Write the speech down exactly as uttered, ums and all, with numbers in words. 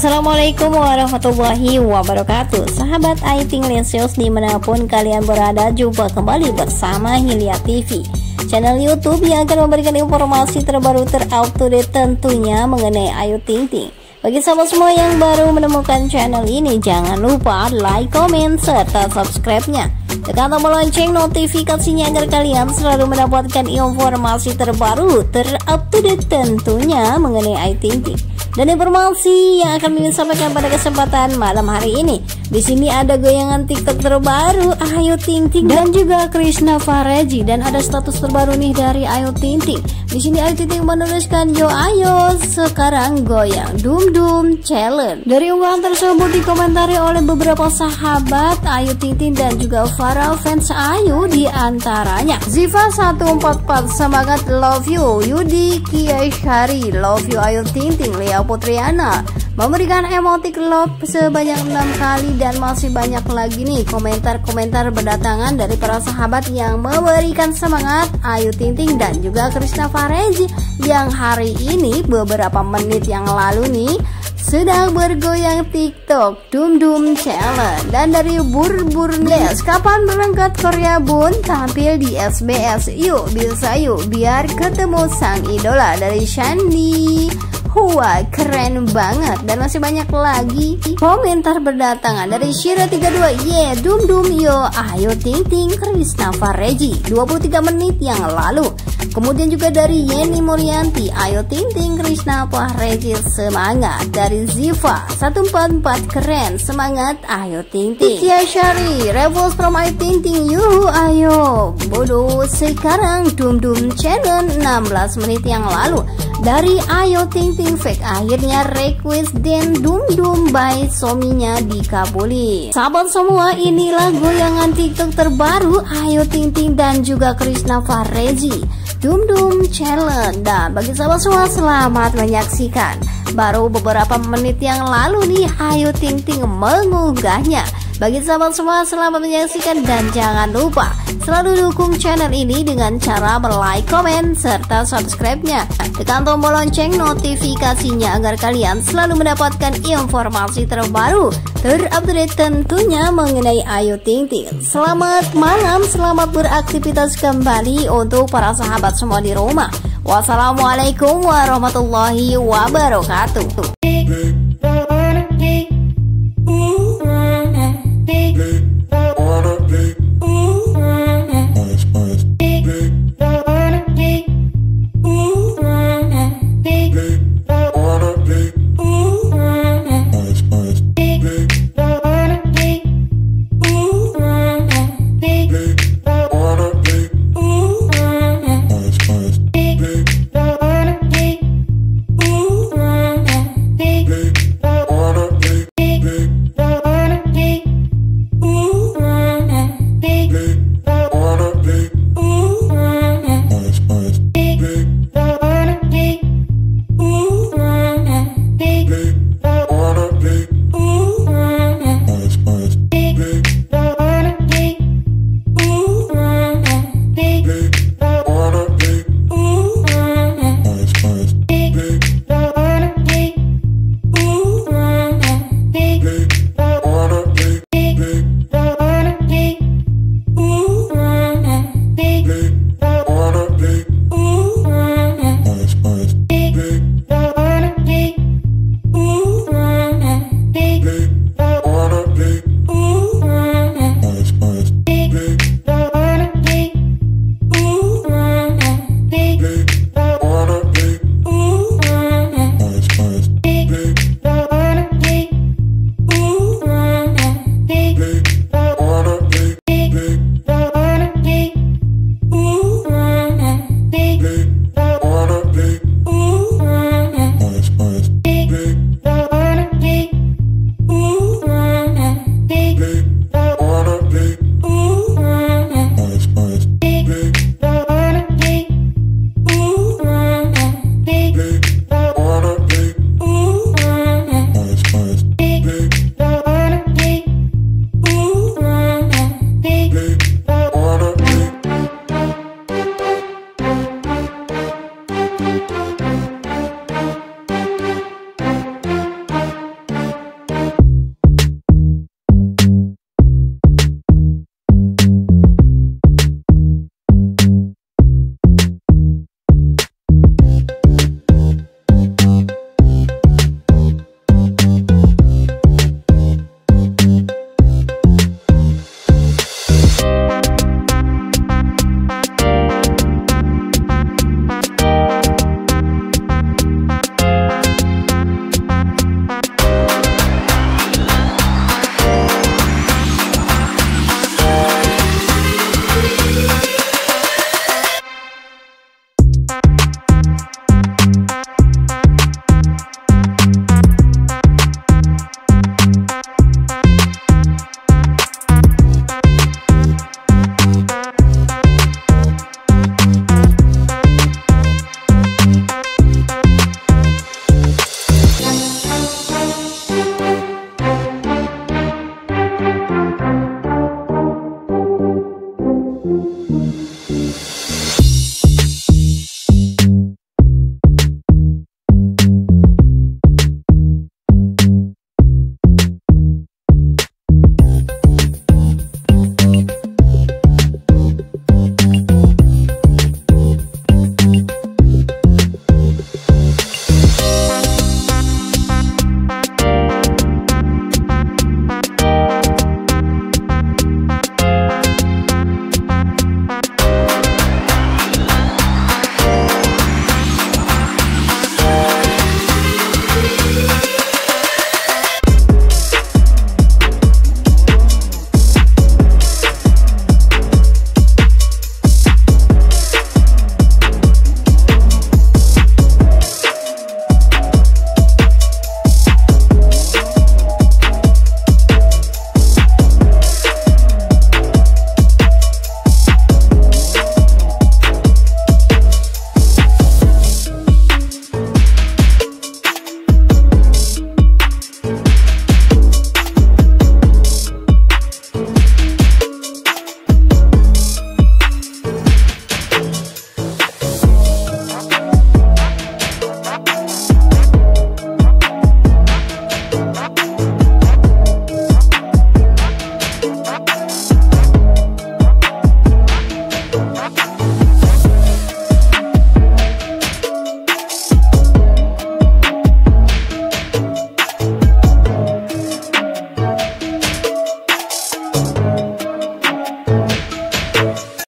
Assalamualaikum warahmatullahi wabarakatuh, sahabat Ayu Ting Ting dimanapun kalian berada. Jumpa kembali bersama Hilya T V Channel YouTube yang akan memberikan informasi terbaru terupdate tentunya mengenai Ayu Ting Ting. Bagi sahabat semua yang baru menemukan channel ini, jangan lupa like, comment, serta subscribe-nya. Tekan tombol lonceng notifikasinya agar kalian selalu mendapatkan informasi terbaru, terupdate tentunya mengenai Ayu Ting Ting. Dan informasi yang akan kami sampaikan pada kesempatan malam hari ini, di sini ada goyangan TikTok terbaru Ayu Ting Ting dan juga Krisna Fahrezi, dan ada status terbaru nih dari Ayu Ting Ting. Di sini Ayu Ting Ting menuliskan, "Yo ayo sekarang goyang Dumbdumb challenge." Dari unggahan tersebut dikomentari oleh beberapa sahabat Ayu Ting Ting dan juga para fans Ayu, di antaranya Ziva satu empat empat, semangat, love you. Yudi Kiaishari, love you Ayu Ting Ting. Lea Putriana memberikan emotik love sebanyak enam kali, dan masih banyak lagi nih komentar-komentar berdatangan dari para sahabat yang memberikan semangat Ayu Ting Ting dan juga Krisna Fahrezi yang hari ini beberapa menit yang lalu nih sedang bergoyang TikTok Dumbdumb challenge. Dan dari Burburnes, kapan berangkat Korea Bun, tampil di S B S yuk, bisa yuk biar ketemu sang idola, dari Shandi. Wah, keren banget. Dan masih banyak lagi komentar berdatangan dari Syira tiga dua, yeah Dumbdumb yo Ayu Ting Ting Krisna Fahrezi dua puluh tiga menit yang lalu. Kemudian juga dari Yeni Murianti, Ayu Ting Ting Krisna Fahrezi semangat. Dari Ziva satu empat empat, keren semangat Ayu Ting Ting. Tia Syari, Rebels from Ayu Ting Ting, yuhu ayo bodoh sekarang Dumbdumb challenge enam belas menit yang lalu. Dari Ayu Ting Ting fake, akhirnya request dan Dumbdumb by suaminya dikabuli. Sahabat semua, inilah goyangan TikTok terbaru Ayu Ting Ting dan juga Krisna Fahrezi Dumbdumb challenge. Dan bagi sahabat semua, selamat menyaksikan. Baru beberapa menit yang lalu nih Ayu Ting Ting mengunggahnya. Bagi sahabat semua, selamat menyaksikan dan jangan lupa selalu dukung channel ini dengan cara like, komen, serta subscribe-nya. Tekan tombol lonceng notifikasinya agar kalian selalu mendapatkan informasi terbaru, terupdate tentunya mengenai Ayu Ting Ting. Selamat malam, selamat beraktivitas kembali untuk para sahabat semua di rumah. Wassalamualaikum warahmatullahi wabarakatuh.